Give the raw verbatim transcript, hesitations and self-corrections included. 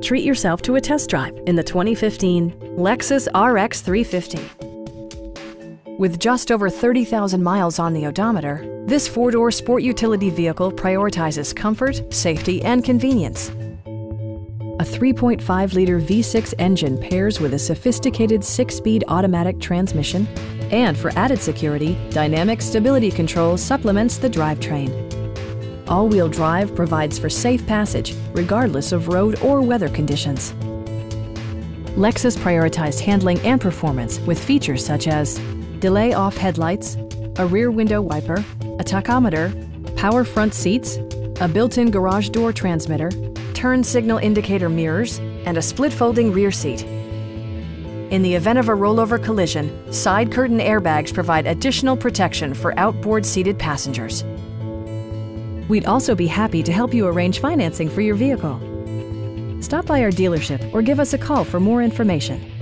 Treat yourself to a test drive in the twenty fifteen Lexus R X three fifty. With just over thirty thousand miles on the odometer, this four-door sport utility vehicle prioritizes comfort, safety, and convenience. A three point five liter V six engine pairs with a sophisticated six-speed automatic transmission, and for added security, dynamic stability control supplements the drivetrain. All-wheel drive provides for safe passage, regardless of road or weather conditions. Lexus prioritized handling and performance with features such as delay-off headlights, a rear window wiper, a tachometer, power front seats, a built-in garage door transmitter, turn signal indicator mirrors, and a split-folding rear seat. In the event of a rollover collision, side curtain airbags provide additional protection for outboard seated passengers. We'd also be happy to help you arrange financing for your vehicle. Stop by our dealership or give us a call for more information.